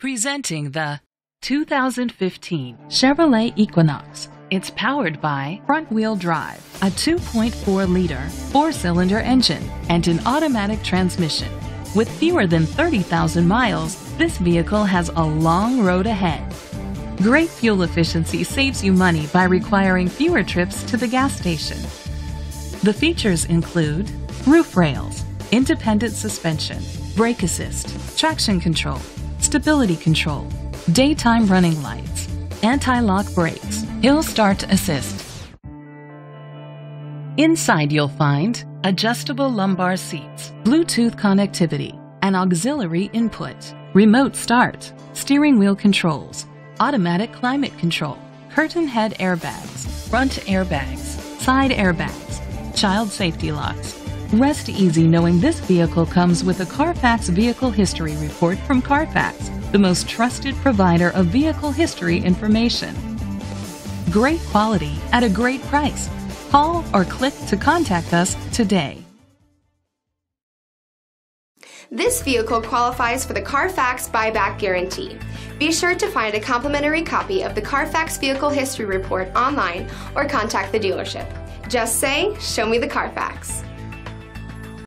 Presenting the 2015 Chevrolet Equinox. It's powered by front-wheel drive, a 2.4-liter four-cylinder engine, and an automatic transmission. With fewer than 30,000 miles, this vehicle has a long road ahead. Great fuel efficiency saves you money by requiring fewer trips to the gas station. The features include roof rails, independent suspension, brake assist, traction control, stability control, daytime running lights, anti-lock brakes, hill start assist. Inside you'll find adjustable lumbar seats, Bluetooth connectivity, an auxiliary input, remote start, steering wheel controls, automatic climate control, curtain head airbags, front airbags, side airbags, child safety locks. Rest easy knowing this vehicle comes with a Carfax Vehicle History Report from Carfax, the most trusted provider of vehicle history information. Great quality at a great price. Call or click to contact us today. This vehicle qualifies for the Carfax Buyback Guarantee. Be sure to find a complimentary copy of the Carfax Vehicle History Report online or contact the dealership. Just say, "Show me the Carfax."